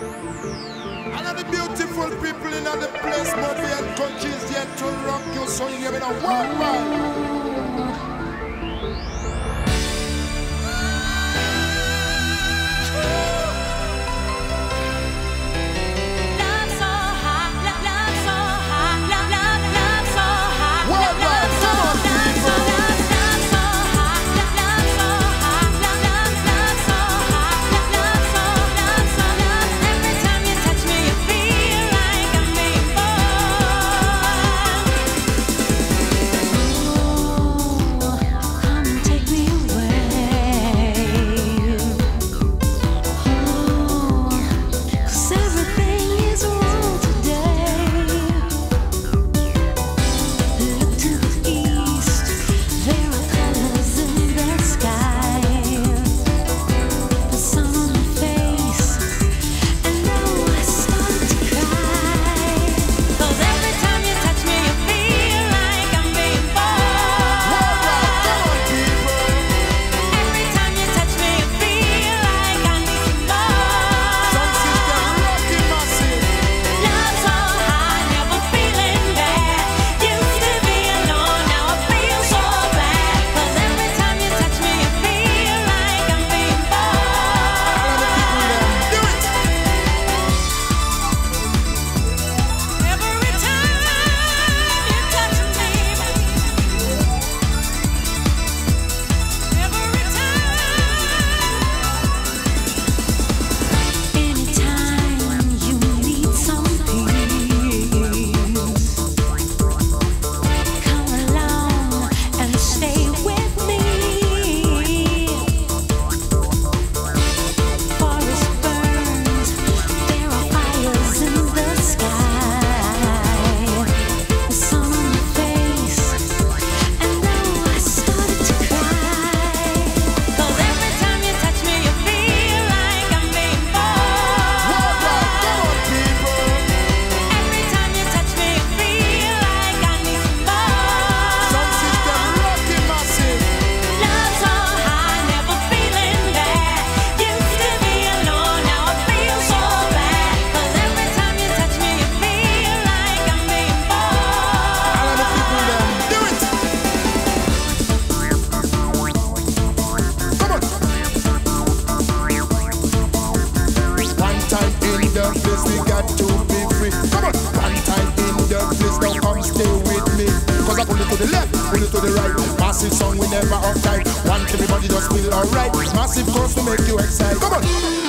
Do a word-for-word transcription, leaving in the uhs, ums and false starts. And all the beautiful people in other place, movie and countries, yet to rock you, so you give it a worldwide. Massive songs we never uptight. Want everybody just feel alright. Massive chords to make you excited. Come on.